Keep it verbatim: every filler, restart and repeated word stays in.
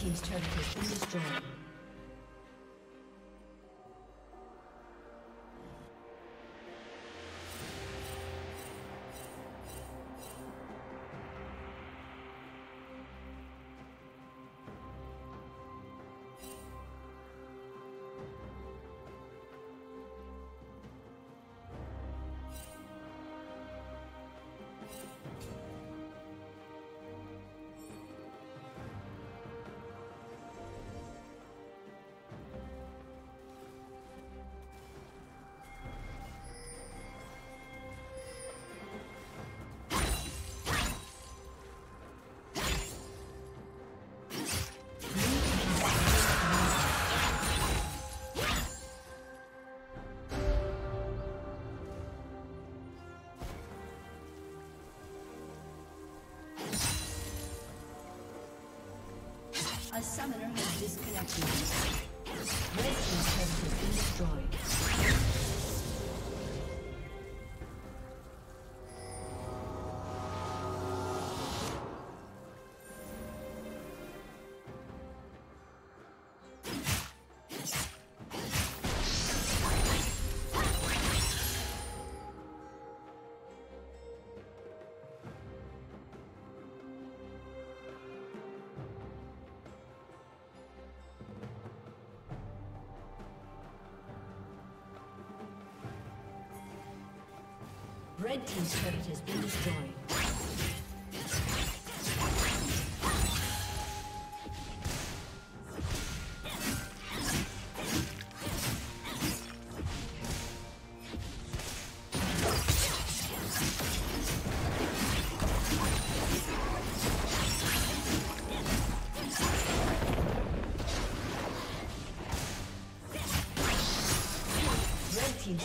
Team's turret has been destroyed. A summoner has disconnected. Red team's turret has been destroyed. Red team's turret has been destroyed. Red team's